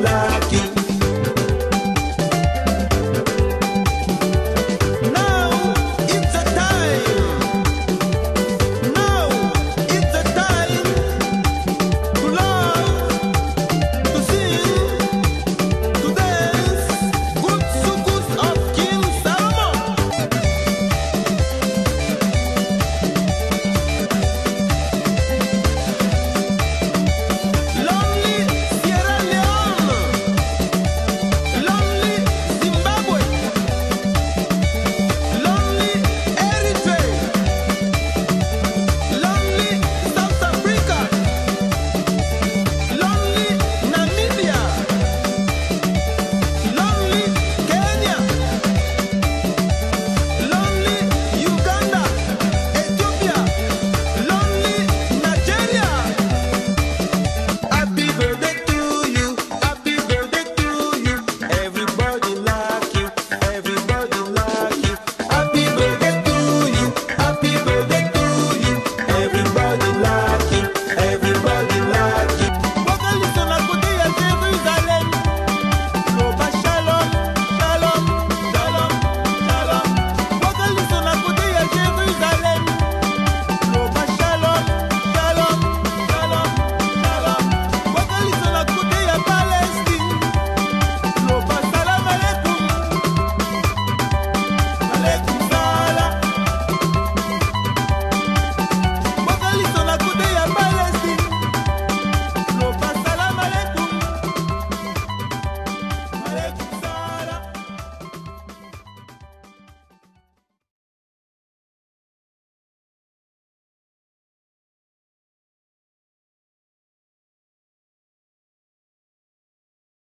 like you.